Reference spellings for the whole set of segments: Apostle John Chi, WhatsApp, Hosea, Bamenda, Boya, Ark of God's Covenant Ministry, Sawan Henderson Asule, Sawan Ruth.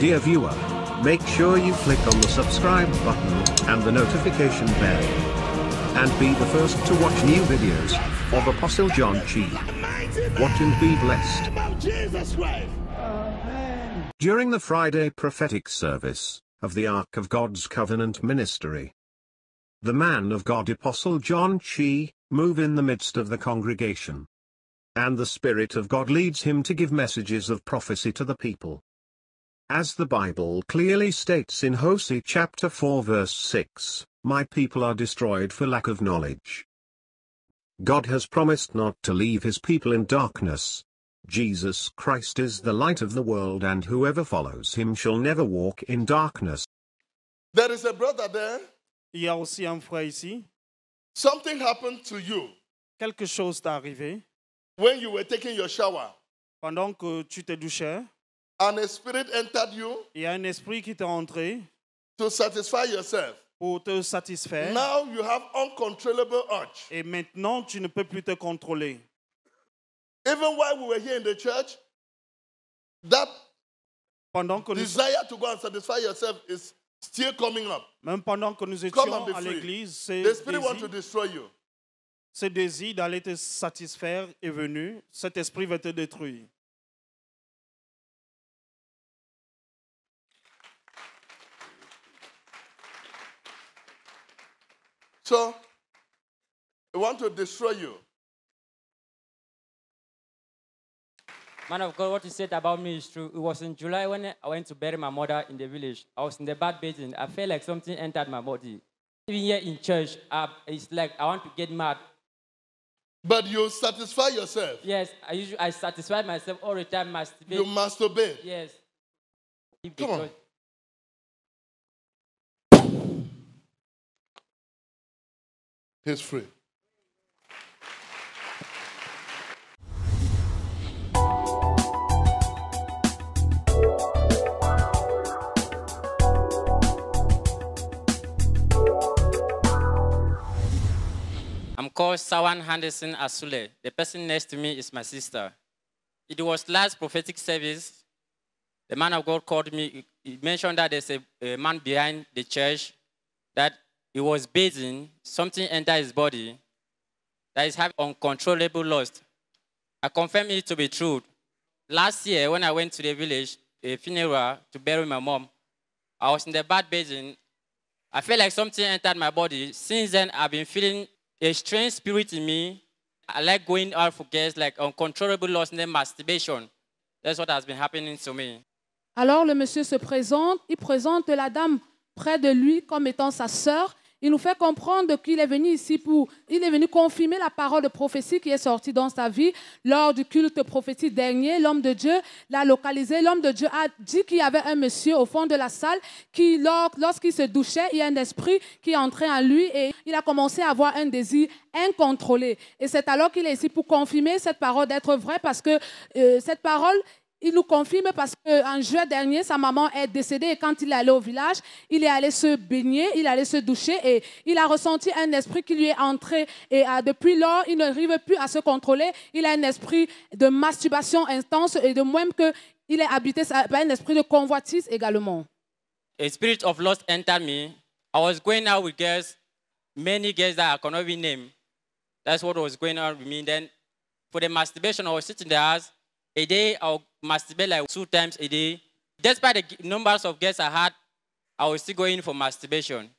Dear viewer, make sure you click on the subscribe button and the notification bell, and be the first to watch new videos of Apostle John Chi. Watch and be blessed. During the Friday prophetic service of the Ark of God's Covenant Ministry, the man of God Apostle John Chi moves in the midst of the congregation, and the Spirit of God leads him to give messages of prophecy to the people. As the Bible clearly states in Hosea chapter 4 verse 6, "My people are destroyed for lack of knowledge." God has promised not to leave his people in darkness. Jesus Christ is the light of the world, and whoever follows him shall never walk in darkness. There is a brother there. Il y a aussi un frère ici. Something happened to you. Quelque chose t'est arrivé. When you were taking your shower. Pendant que tu te douchais. And a spirit entered you. Il y a un esprit qui t'est entré. To satisfy yourself. Pour te satisfaire. Now you have uncontrollable urge. Et maintenant tu ne peux plus te contrôler. Even while we were here in the church, that desire to go and satisfy yourself is still coming up. Même pendant que nous étions à l'église, ce désir d'aller te satisfaire est venu. Cet esprit va te détruire. So, I want to destroy you. Man of God, what you said about me is true. It was in July when I went to bury my mother in the village. I was in the bad bathing. I felt like something entered my body. Even here in church, it's like I want to get mad. But you satisfy yourself. Yes, I satisfy myself all the time. Masturbate. You masturbate. Yes. Come on. He's free. I'm called Sawan Henderson Asule. The person next to me is my sister. It was last prophetic service. The man of God called me. He mentioned that there's a man behind the church that he was bathing. Something entered his body that is having uncontrollable lust. I confirmed it to be true. Last year, when I went to the village, a funeral to bury my mom, I was in the bad bathing. I felt like something entered my body. Since then, I've been feeling a strange spirit in me. I like going out for guests, like uncontrollable lust and masturbation. That's what has been happening to me. Alors le monsieur se présente, il présente la dame près de lui comme étant sa sœur. Il nous fait comprendre qu'il est venu ici il est venu confirmer la parole de prophétie qui est sortie dans sa vie. Lors du culte prophétique dernier, l'homme de Dieu l'a localisé. L'homme de Dieu a dit qu'il y avait un monsieur au fond de la salle qui, lorsqu'il se douchait, il y a un esprit qui entrait en lui et il a commencé à avoir un désir incontrôlé. Et c'est alors qu'il est ici pour confirmer cette parole d'être vraie, parce que cette parole... Il nous confirme parce qu'en juin dernier, sa maman est décédée, et quand il est allé au village, il est allé se baigner, il est allé se doucher et il a ressenti un esprit qui lui est entré. Et depuis lors, il n'arrive plus à se contrôler. Il a un esprit de masturbation intense et de même qu'il est habité par un esprit de convoitise également. A spirit of lust entered me. I was going out with girls, many girls that I cannot even name. That's what was going on with me. Then for the masturbation, I was sitting in the house. A day, I would masturbate like 2 times a day. Despite the numbers of guests I had, I was still going for masturbation.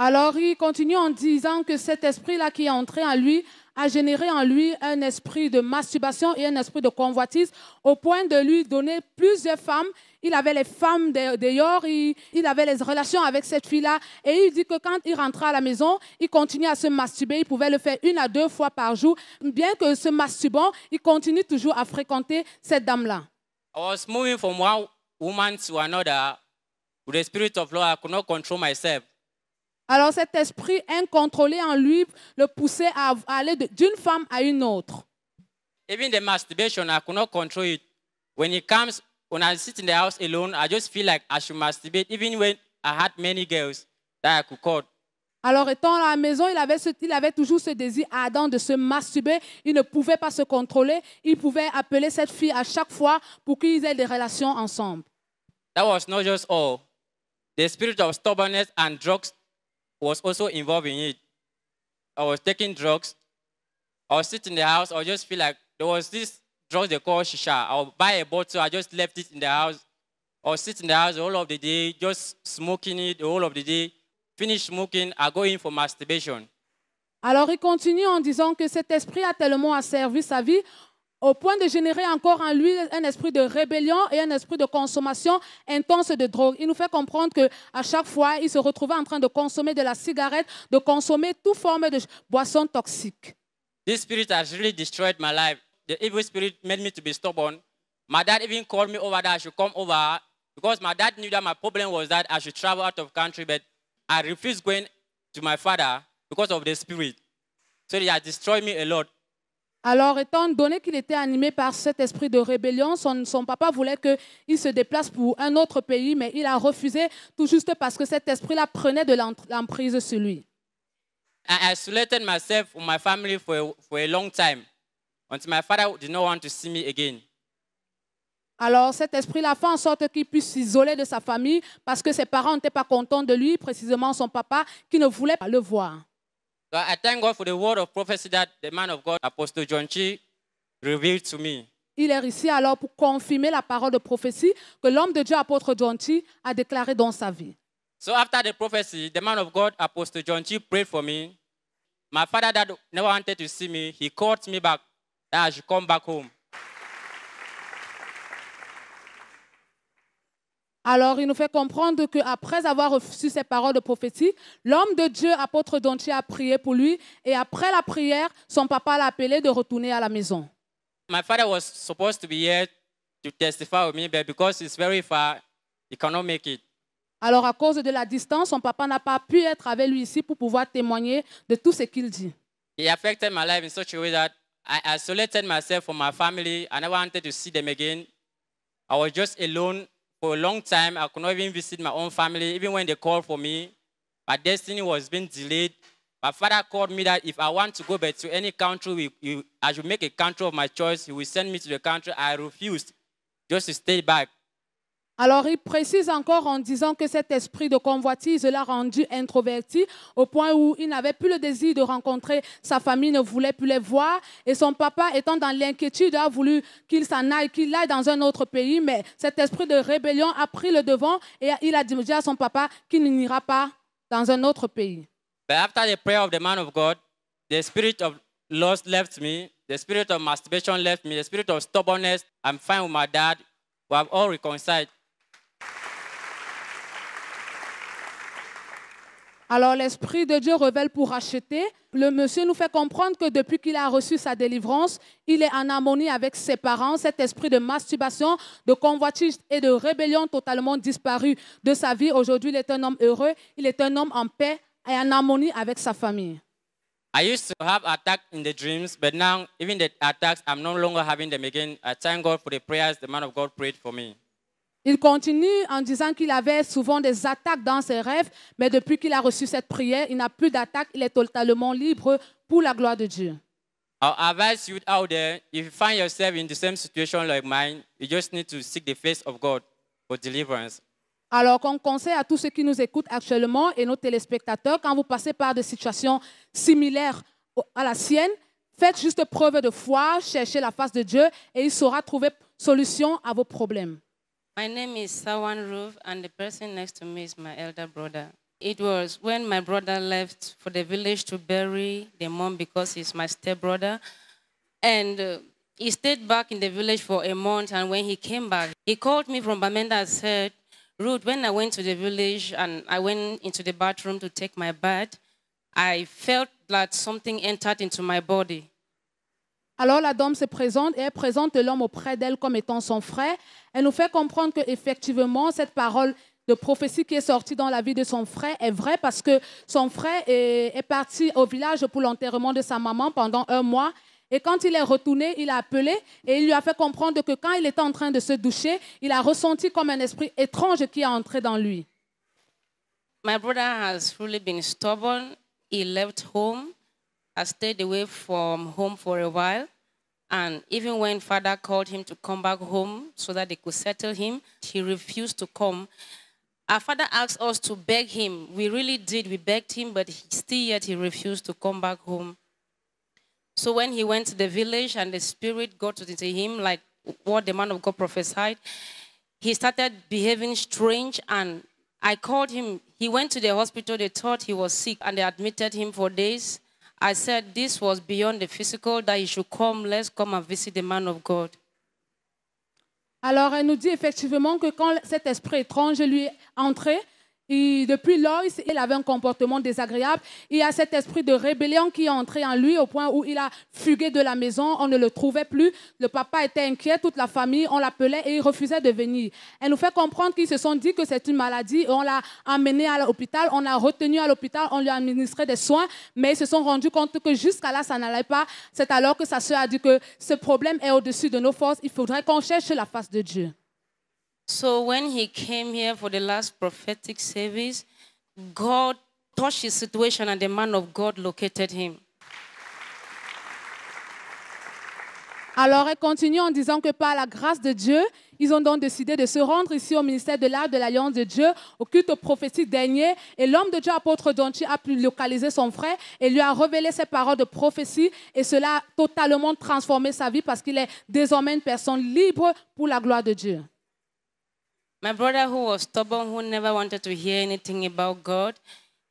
Alors, il continue en disant que cet esprit-là qui est entré en lui a généré en lui un esprit de masturbation et un esprit de convoitise au point de lui donner plusieurs femmes. Il avait les femmes d'ailleurs, il avait les relations avec cette fille-là. Et il dit que quand il rentrait à la maison, il continuait à se masturber. Il pouvait le faire 1 à 2 fois par jour. Bien que se masturbant, il continue toujours à fréquenter cette dame-là. I was moving from one woman to another. With the spirit of law, I could not control myself. Alors cet esprit incontrôlé en lui le poussait à aller d'une femme à une autre. Even the masturbation, I could not control it. When it comes, when I sit in the house alone, I just feel like I should masturbate, even when I had many girls that I could call. Alors étant à la maison, il avait toujours ce désir ardent de se masturber. Il ne pouvait pas se contrôler. Il pouvait appeler cette fille à chaque fois pour qu'ils aient des relations ensemble. That was not just all. The spirit of stubbornness and drugs was also involved in it. I was taking drugs. I was sitting in the house. I just feel like there was this drug they call shisha. I would buy a bottle. I just left it in the house. I was sitting in the house the whole of the day, just smoking it the whole of the day. Finish smoking, I go in for masturbation. Alors il continue en disant que cet esprit a tellement asservi sa vie au point de générer encore en lui un esprit de rébellion et un esprit de consommation intense de drogue. Il nous fait comprendre qu'à chaque fois, il se retrouvait en train de consommer de la cigarette, de consommer toute forme de boisson toxique. This spirit has really destroyed my life. The evil spirit made me to be stubborn. My dad even called me over that I should come over because my dad knew that my problem was that I should travel out of country, but I refused going to my father because of the spirit. So they had destroyed me a lot. Alors, étant donné qu'il était animé par cet esprit de rébellion, son papa voulait qu'il se déplace pour un autre pays, mais il a refusé tout juste parce que cet esprit-là prenait de l'emprise sur lui. I isolated myself from my family for a long time until my father did not want to see me again. Alors, cet esprit-là fait en sorte qu'il puisse s'isoler de sa famille parce que ses parents n'étaient pas contents de lui, précisément son papa, qui ne voulait pas le voir. So I thank God for the word of prophecy that the man of God, Apostle John Chi, revealed to me. Il est ici alors pour confirmer la parole de prophétie que l'homme de Dieu, apôtre John Chi, a déclaré dans sa vie. So after the prophecy, the man of God, Apostle John Chi, prayed for me. My father that never wanted to see me, he called me back that I should come back home. Alors, il nous fait comprendre qu'après avoir reçu ces paroles de prophétie, l'homme de Dieu, apôtre John Chi, a prié pour lui. Et après la prière, son papa l'a appelé de retourner à la maison. My father was supposed to be here to testify with me, but because it's very far, he cannot make it. Alors, à cause de la distance, son papa n'a pas pu être avec lui ici pour pouvoir témoigner de tout ce qu'il dit. He affected my life in such a way that I isolated myself from my family. I never wanted to see them again. I was just alone. For a long time, I could not even visit my own family, even when they called for me. My destiny was being delayed. My father called me that if I want to go back to any country, I should make a country of my choice. He will send me to the country. I refused just to stay back. Alors, il précise encore en disant que cet esprit de convoitise l'a rendu introverti au point où il n'avait plus le désir de rencontrer sa famille, ne voulait plus les voir. Et son papa, étant dans l'inquiétude, a voulu qu'il s'en aille, qu'il aille dans un autre pays. Mais cet esprit de rébellion a pris le devant et il a dit à son papa qu'il n'ira pas dans un autre pays. But after the prayer of the man of God, the spirit of lust left me, the spirit of masturbation left me, the spirit of stubbornness. I'm fine with my dad. We have all reconciled. Alors, l'Esprit de Dieu révèle pour racheter. Le monsieur nous fait comprendre que depuis qu'il a reçu sa délivrance, il est en harmonie avec ses parents. Cet esprit de masturbation, de convoitise et de rébellion totalement disparu de sa vie. Aujourd'hui, il est un homme heureux, il est un homme en paix et en harmonie avec sa famille. I used to have attacks in the dreams, but now even the attacks, I'm no longer having them again. I thank God for the prayers the man of God prayed for me. Il continue en disant qu'il avait souvent des attaques dans ses rêves, mais depuis qu'il a reçu cette prière, il n'a plus d'attaque, il est totalement libre pour la gloire de Dieu. I advise you out there, if you find yourself in the same situation like mine, you just need to seek the face of God for deliverance. Alors, comme conseil à tous ceux qui nous écoutent actuellement et nos téléspectateurs, quand vous passez par des situations similaires à la sienne, faites juste preuve de foi, cherchez la face de Dieu et il saura trouver solution à vos problèmes. My name is Sawan Ruth, and the person next to me is my elder brother. It was when my brother left for the village to bury the mom because he's my stepbrother. And he stayed back in the village for a month, and when he came back, he called me from Bamenda and said, Ruth, when I went to the village and I went into the bathroom to take my bath, I felt that something entered into my body. Alors la dame se présente et elle présente l'homme auprès d'elle comme étant son frère. Elle nous fait comprendre qu'effectivement, cette parole de prophétie qui est sortie dans la vie de son frère est vraie parce que son frère est parti au village pour l'enterrement de sa maman pendant un mois. Et quand il est retourné, il a appelé et il lui a fait comprendre que quand il était en train de se doucher, il a ressenti comme un esprit étrange qui est entré dans lui. My brother has really been stubborn. He left home. I stayed away from home for a while. And even when Father called him to come back home so that they could settle him, he refused to come. Our father asked us to beg him. We really did. We begged him, but still yet he refused to come back home. So when he went to the village and the Spirit got into him, like what the man of God prophesied, he started behaving strange, and I called him. He went to the hospital. They thought he was sick, and they admitted him for days. I said this was beyond the physical, that he should come, let's come and visit the man of God. Alors, elle nous dit effectivement que quand cet esprit étrange lui est entré, depuis lors, il avait un comportement désagréable. Il y a cet esprit de rébellion qui est entré en lui au point où il a fugué de la maison. On ne le trouvait plus. Le papa était inquiet, toute la famille, on l'appelait et il refusait de venir. Elle nous fait comprendre qu'ils se sont dit que c'est une maladie. On l'a amené à l'hôpital, on l'a retenu à l'hôpital, on lui a administré des soins, mais ils se sont rendus compte que jusqu'à là, ça n'allait pas. C'est alors que sa sœur a dit que ce problème est au-dessus de nos forces. Il faudrait qu'on cherche la face de Dieu. So when he came here for the last prophetic service, God touched his situation and the man of God located him. Alors, elle continue en disant que par la grâce de Dieu, ils ont donc décidé de se rendre ici au ministère de l'Arc de l'Alliance de Dieu, au culte prophétique dernier. Et l'homme de Dieu, apôtre John Chi, a pu localiser son frère et lui a révélé ses paroles de prophétie. Et cela a totalement transformé sa vie parce qu'il est désormais une personne libre pour la gloire de Dieu. My brother, who was stubborn, who never wanted to hear anything about God,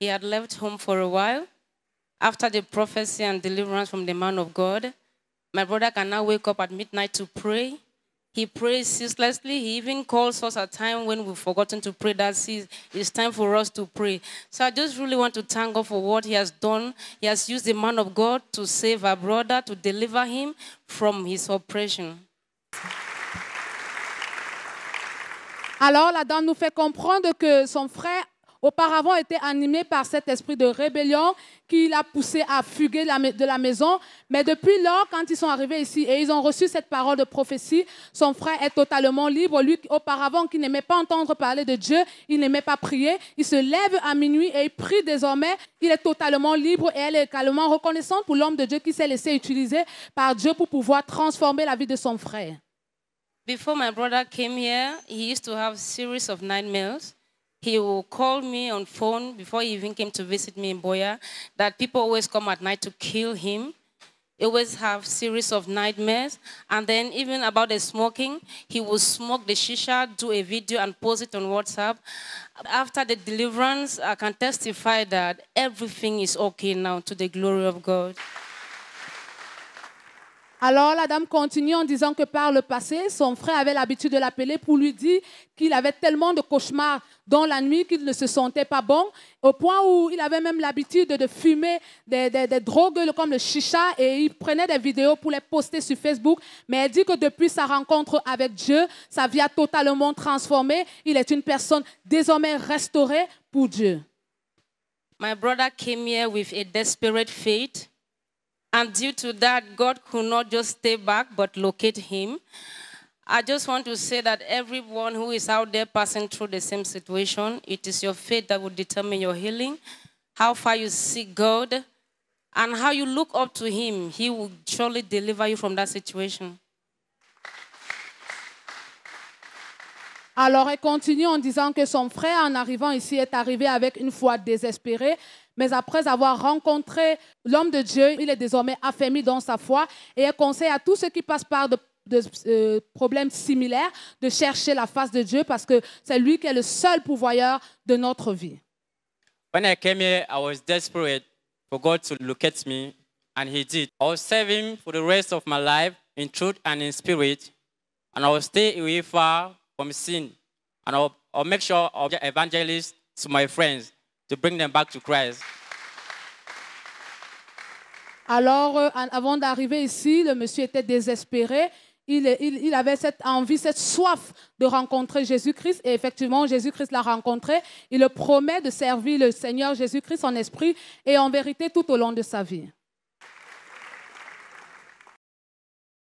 he had left home for a while. After the prophecy and deliverance from the man of God, my brother can now wake up at midnight to pray. He prays ceaselessly. He even calls us at a time when we've forgotten to pray. That it's time for us to pray. So I just really want to thank God for what he has done. He has used the man of God to save our brother, to deliver him from his oppression. Alors, la dame nous fait comprendre que son frère, auparavant, était animé par cet esprit de rébellion qui l'a poussé à fuguer de la maison. Mais depuis lors, quand ils sont arrivés ici et ils ont reçu cette parole de prophétie, son frère est totalement libre. Lui, auparavant, qui n'aimait pas entendre parler de Dieu, il n'aimait pas prier. Il se lève à minuit et il prie désormais. Il est totalement libre et elle est également reconnaissante pour l'homme de Dieu qui s'est laissé utiliser par Dieu pour pouvoir transformer la vie de son frère. Before my brother came here, he used to have a series of nightmares. He would call me on phone before he even came to visit me in Boya, that people always come at night to kill him. He always have a series of nightmares. And then even about the smoking, he would smoke the shisha, do a video and post it on WhatsApp. After the deliverance, I can testify that everything is okay now to the glory of God. Alors, la dame continue en disant que par le passé, son frère avait l'habitude de l'appeler pour lui dire qu'il avait tellement de cauchemars dans la nuit qu'il ne se sentait pas bon, au point où il avait même l'habitude de fumer des drogues comme le chicha et il prenait des vidéos pour les poster sur Facebook. Mais elle dit que depuis sa rencontre avec Dieu, sa vie a totalement transformé. Il est une personne désormais restaurée pour Dieu. My brother came here with a desperate faith. And due to that, God could not just stay back but locate him. I just want to say that everyone who is out there passing through the same situation, it is your faith that will determine your healing, how far you seek God, and how you look up to him. He will surely deliver you from that situation. Alors, elle continue en disant que son frère, en arrivant ici, est arrivé avec une foi désespérée. Mais après avoir rencontré l'homme de Dieu, il est désormais affermi dans sa foi et elle conseille à tous ceux qui passent par de problèmes similaires de chercher la face de Dieu parce que c'est lui qui est le seul pourvoyeur de notre vie. When I came here, I was desperate for God to locate me, and he did. I will serve him for the rest of my life in truth and in spirit, and I will stay away far from sin, and I will make sure I'll be evangelist to my friends. To bring them back to Christ. Alors, avant d'arriver ici, le monsieur était désespéré. Il avait cette envie, cette soif de rencontrer Jésus-Christ. Et effectivement, Jésus-Christ l'a rencontré. Il le promet de servir le Seigneur Jésus-Christ en esprit et en vérité tout au long de sa vie.